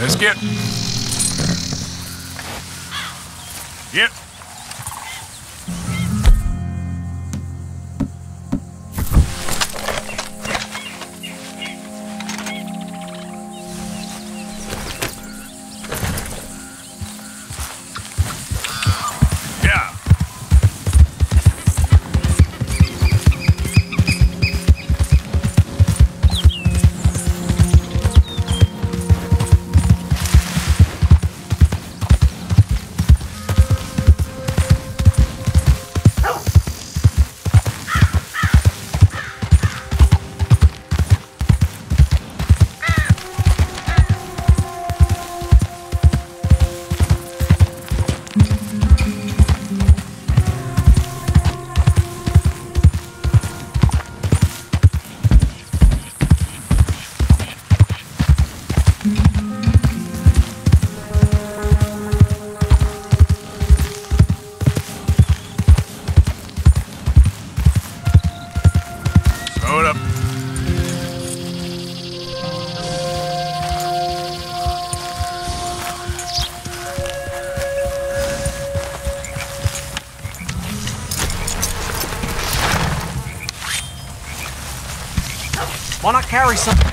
Let's get. Yep. Why not carry something?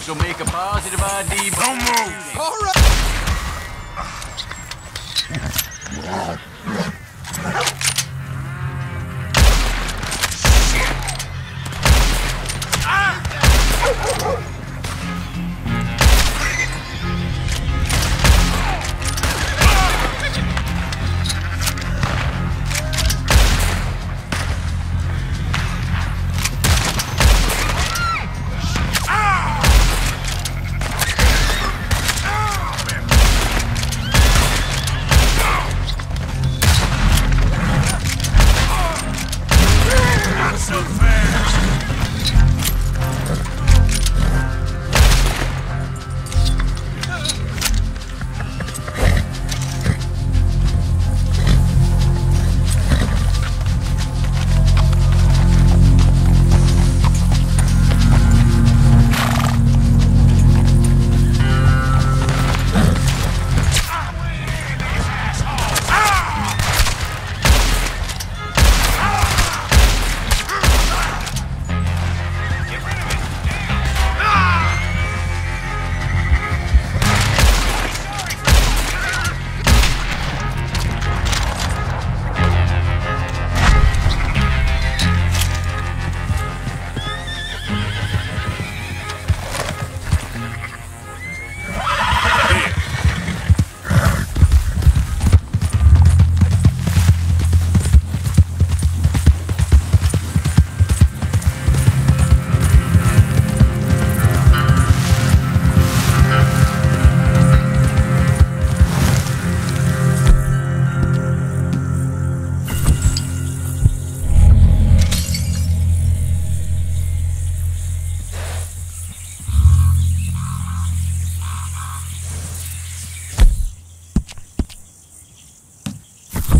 So make a positive ID. Don't move. All right.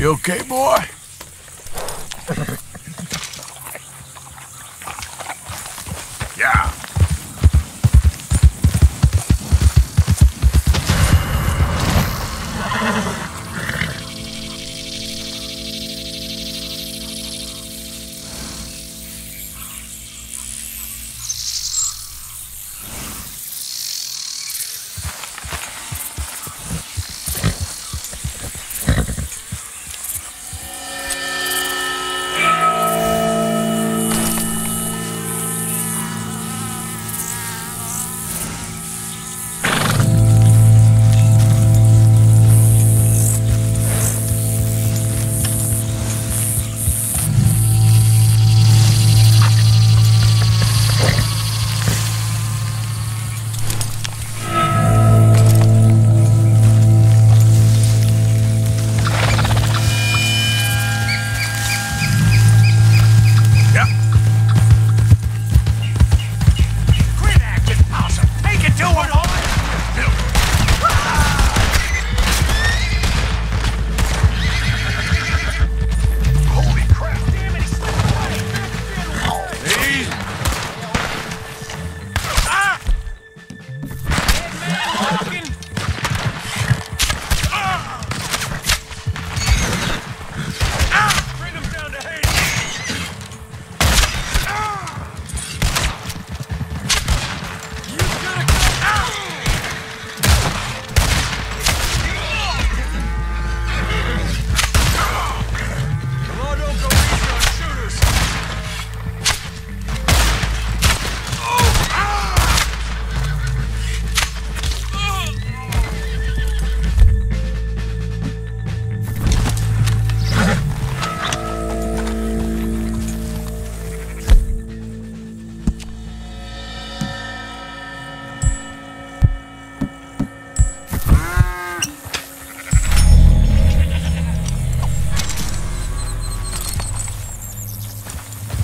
You okay, boy? Yeah.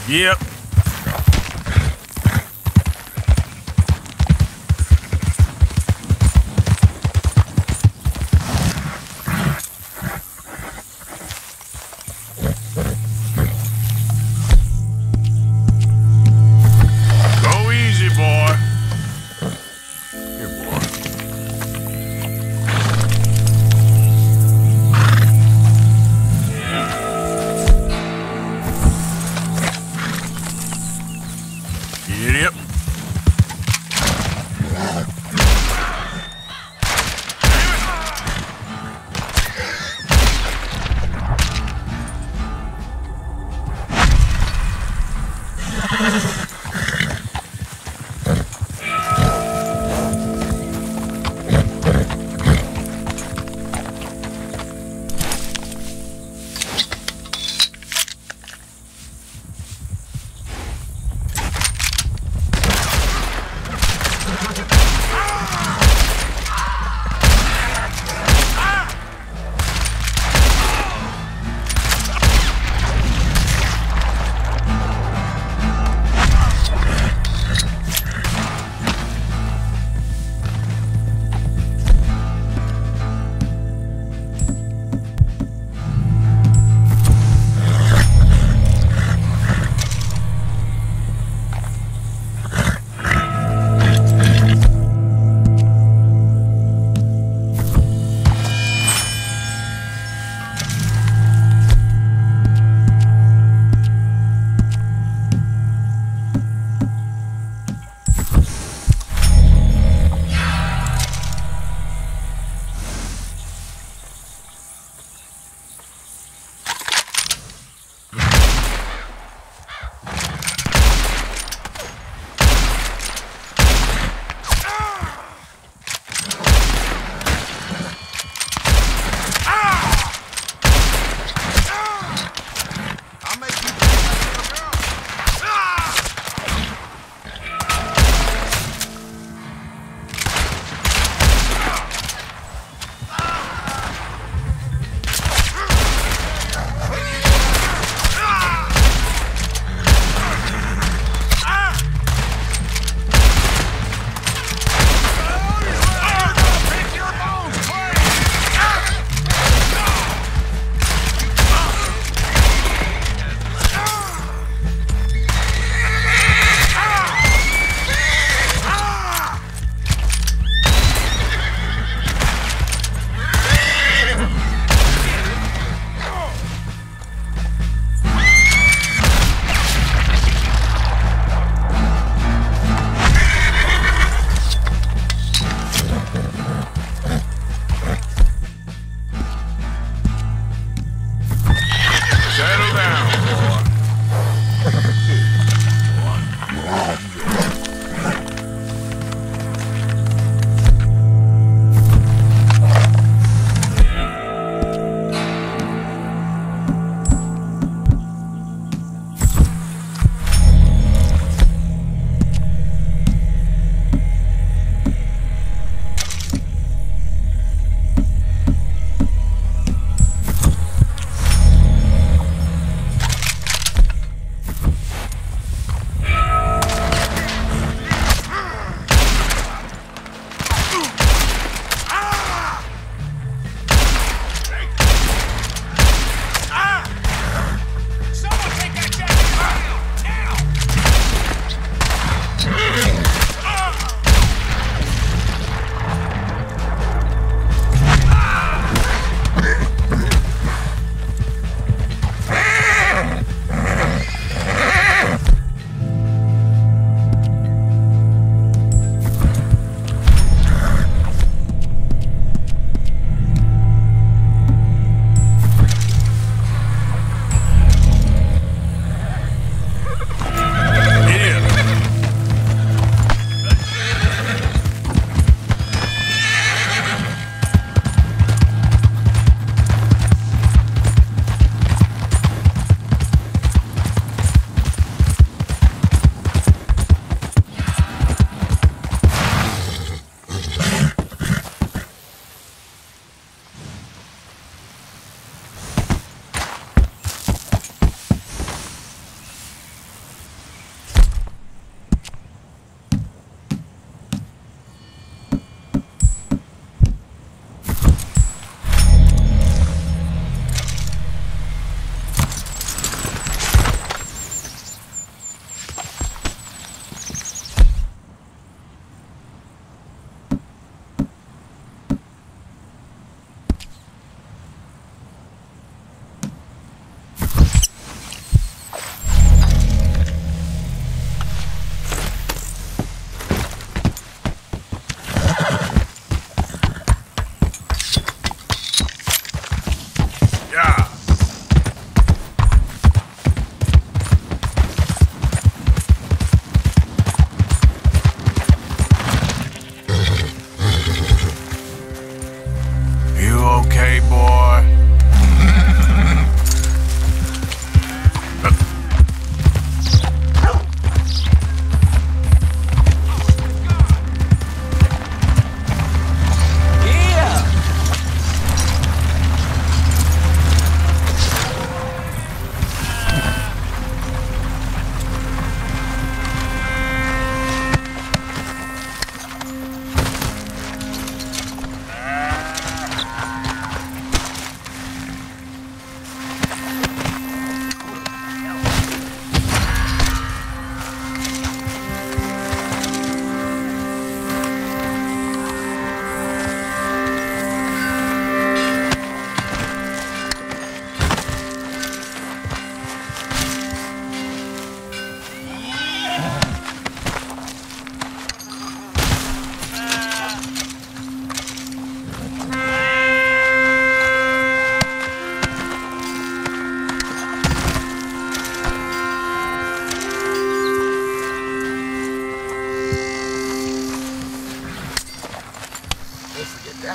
Yep. Go easy, boy. Here, boy. Idiot.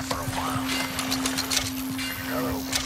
that for a while. Another one.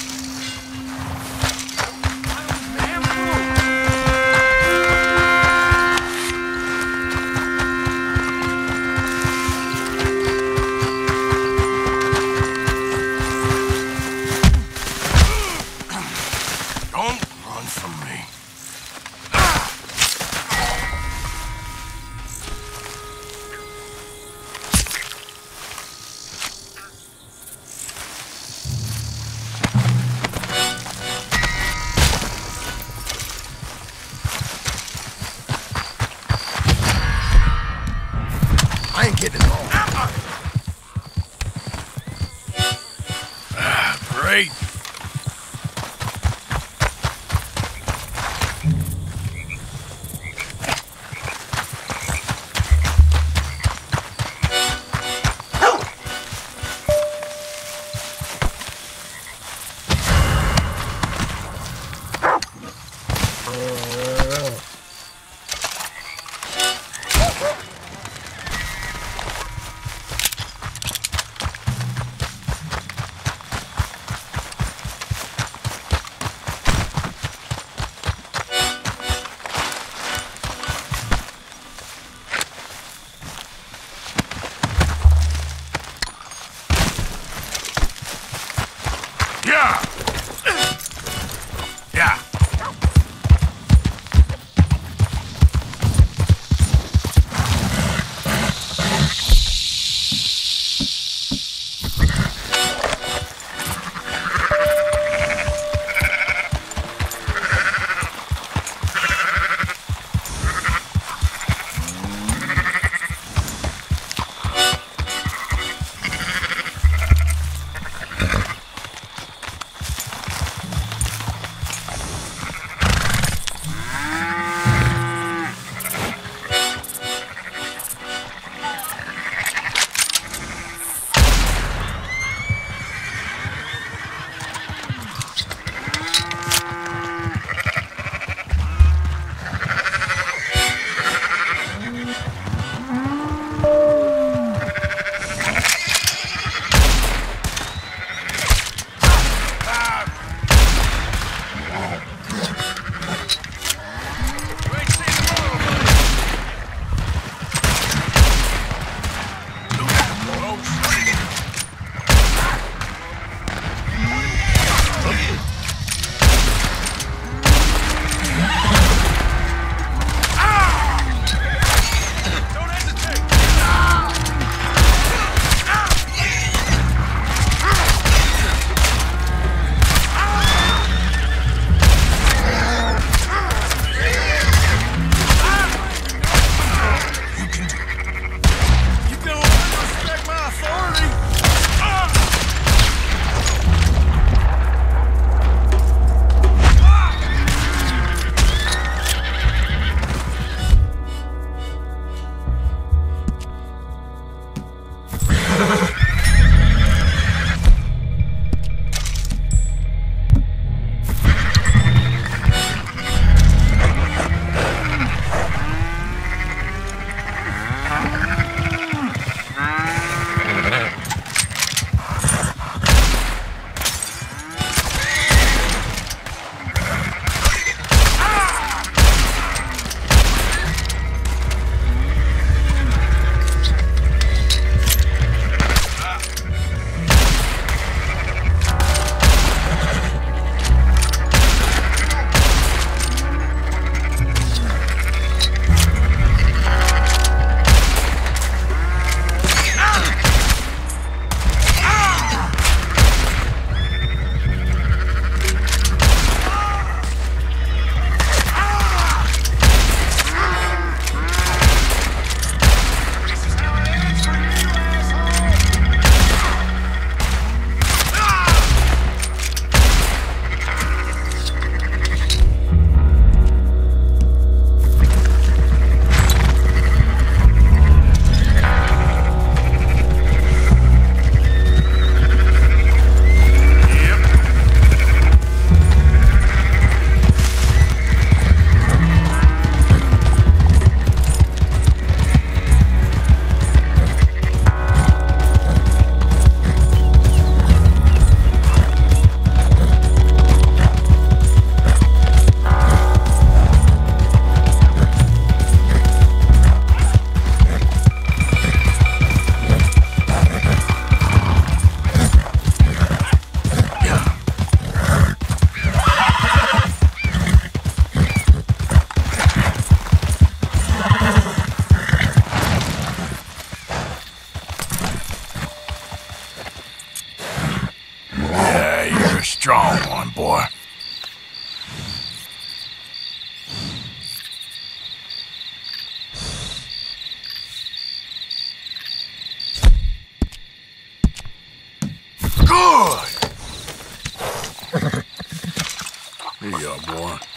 go, boy.